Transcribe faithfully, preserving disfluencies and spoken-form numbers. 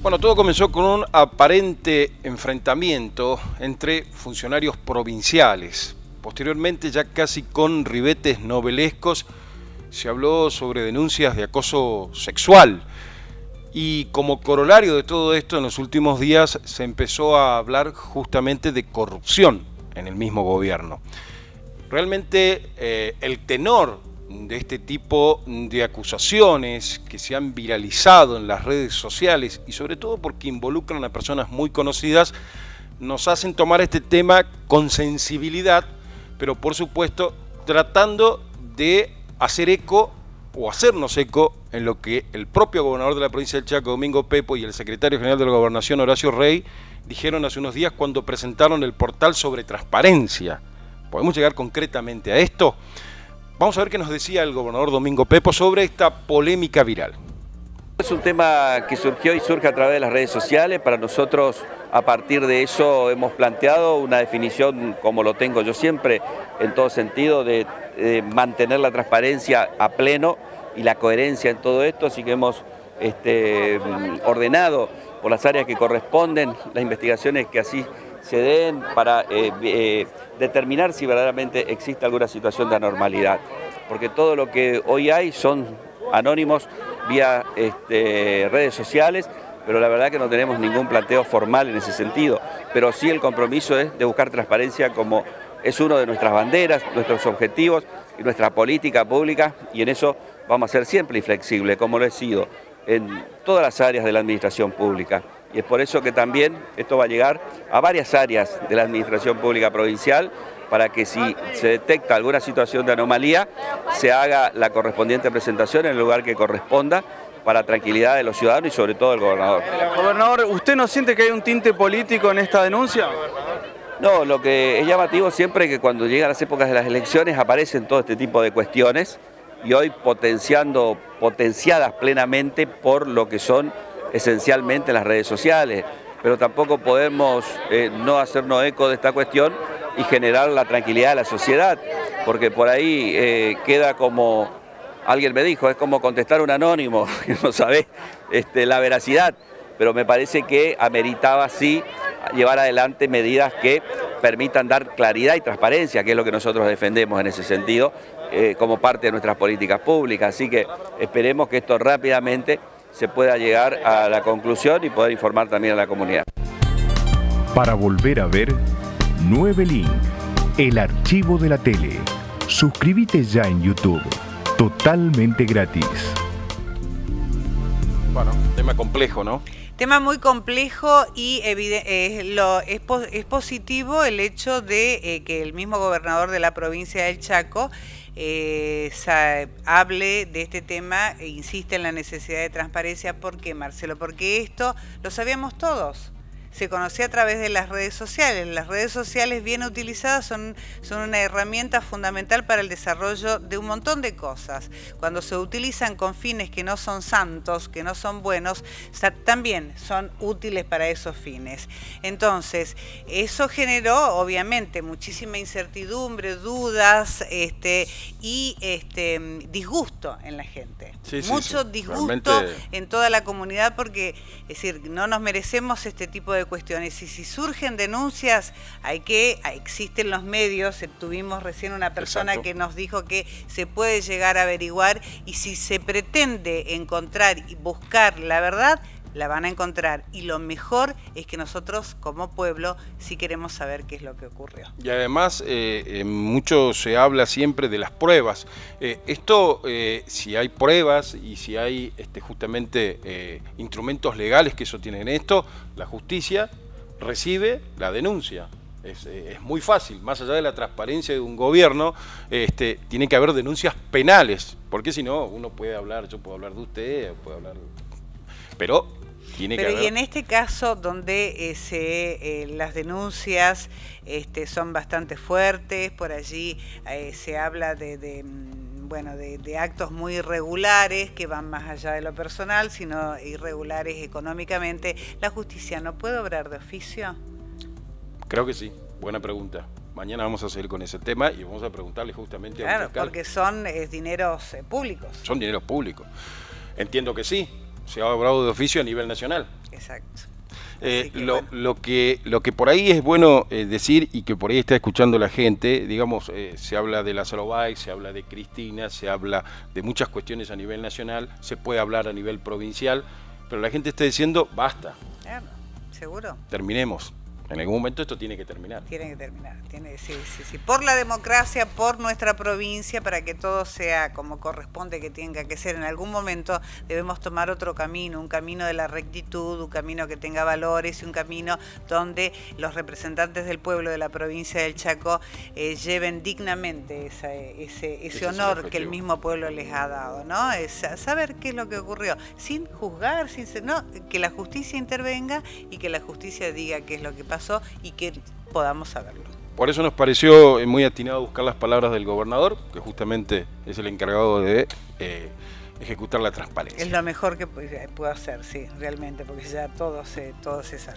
Bueno, todo comenzó con un aparente enfrentamiento entre funcionarios provinciales. Posteriormente, ya casi con ribetes novelescos, se habló sobre denuncias de acoso sexual. Y como corolario de todo esto, en los últimos días se empezó a hablar justamente de corrupción en el mismo gobierno. Realmente eh, el tenor de este tipo de acusaciones que se han viralizado en las redes sociales y sobre todo porque involucran a personas muy conocidas, nos hacen tomar este tema con sensibilidad, pero por supuesto tratando de hacer eco o hacernos eco en lo que el propio gobernador de la provincia del Chaco, Domingo Peppo, y el secretario general de la Gobernación, Horacio Rey, dijeron hace unos días cuando presentaron el portal sobre transparencia. ¿Podemos llegar concretamente a esto? Vamos a ver qué nos decía el gobernador Domingo Peppo sobre esta polémica viral. Es un tema que surgió y surge a través de las redes sociales. Para nosotros, a partir de eso, hemos planteado una definición, como lo tengo yo siempre, en todo sentido, de, de mantener la transparencia a pleno y la coherencia en todo esto, así que hemos este, ordenado por las áreas que corresponden las investigaciones que así se den para eh, eh, determinar si verdaderamente existe alguna situación de anormalidad, porque todo lo que hoy hay son anónimos vía este, redes sociales, pero la verdad que no tenemos ningún planteo formal en ese sentido, pero sí el compromiso es de buscar transparencia como es uno de nuestras banderas, nuestros objetivos y nuestra política pública, y en eso vamos a ser siempre inflexible, como lo he sido en todas las áreas de la administración pública. Y es por eso que también esto va a llegar a varias áreas de la administración pública provincial para que si se detecta alguna situación de anomalía, se haga la correspondiente presentación en el lugar que corresponda para tranquilidad de los ciudadanos y sobre todo del gobernador. Gobernador, ¿usted no siente que hay un tinte político en esta denuncia? No, lo que es llamativo siempre es que cuando llegan las épocas de las elecciones aparecen todo este tipo de cuestiones y hoy potenciando, potenciadas plenamente por lo que son esencialmente las redes sociales, pero tampoco podemos eh, no hacernos eco de esta cuestión y generar la tranquilidad de la sociedad, porque por ahí eh, queda como, alguien me dijo, es como contestar un anónimo, no sabés este, la veracidad, pero me parece que ameritaba sí llevar adelante medidas que permitan dar claridad y transparencia, que es lo que nosotros defendemos en ese sentido, eh, como parte de nuestras políticas públicas, así que esperemos que esto rápidamente se pueda llegar a la conclusión y poder informar también a la comunidad. Para volver a ver Nueve Link, el archivo de la tele. Suscríbete ya en YouTube, totalmente gratis. Bueno, tema complejo, ¿no? Tema muy complejo y evidente, eh, lo, es, es positivo el hecho de eh, que el mismo gobernador de la provincia del Chaco eh, sa, hable de este tema e insiste en la necesidad de transparencia. ¿Por qué, Marcelo? Porque esto lo sabíamos todos. Se conocía a través de las redes sociales. Las redes sociales bien utilizadas son, son una herramienta fundamental para el desarrollo de un montón de cosas. Cuando se utilizan con fines que no son santos, que no son buenos, también son útiles para esos fines. Entonces, eso generó obviamente muchísima incertidumbre, dudas este, y este, disgusto en la gente. Sí, Mucho sí, sí. disgusto Realmente... en toda la comunidad porque, es decir, no nos merecemos este tipo de de cuestiones, y si surgen denuncias hay que, existen los medios, tuvimos recién una persona Exacto. que nos dijo que se puede llegar a averiguar y si se pretende encontrar y buscar la verdad, la van a encontrar, y lo mejor es que nosotros como pueblo sí queremos saber qué es lo que ocurrió. Y además eh, mucho se habla siempre de las pruebas, eh, esto eh, si hay pruebas y si hay este, justamente eh, instrumentos legales que sostienen esto, la justicia recibe la denuncia. Es, es muy fácil, más allá de la transparencia de un gobierno, este, tiene que haber denuncias penales, porque si no uno puede hablar, yo puedo hablar de usted, puedo hablar pero tiene que haber... Y en este caso donde eh, se, eh, las denuncias este, son bastante fuertes, por allí eh, se habla de... de... bueno, de, de actos muy irregulares que van más allá de lo personal, sino irregulares económicamente, ¿la justicia no puede obrar de oficio? Creo que sí, buena pregunta. Mañana vamos a seguir con ese tema y vamos a preguntarle justamente claro, a un fiscal. Porque son eh, dineros eh, públicos. Son dineros públicos. Entiendo que sí, se ha obrado de oficio a nivel nacional. Exacto. Eh, que, lo, bueno. lo, que, lo que por ahí es bueno eh, decir y que por ahí está escuchando la gente, digamos, eh, se habla de Lázaro Báez, se habla de Cristina, se habla de muchas cuestiones a nivel nacional, se puede hablar a nivel provincial, pero la gente está diciendo basta. Claro, seguro. Terminemos. En algún momento esto tiene que terminar. Tiene que terminar, tiene sí, sí, sí. Por la democracia, por nuestra provincia, para que todo sea como corresponde que tenga que ser. En algún momento debemos tomar otro camino, un camino de la rectitud, un camino que tenga valores, un camino donde los representantes del pueblo de la provincia del Chaco eh, lleven dignamente esa, ese, ese, ese honor es que el mismo pueblo les ha dado, ¿no? Es saber qué es lo que ocurrió, sin juzgar, sin ser, no, que la justicia intervenga y que la justicia diga qué es lo que pasa y que podamos saberlo. Por eso nos pareció muy atinado buscar las palabras del gobernador, que justamente es el encargado de eh, ejecutar la transparencia. Es lo mejor que puedo hacer, sí, realmente, porque ya todo se, todo se sabe.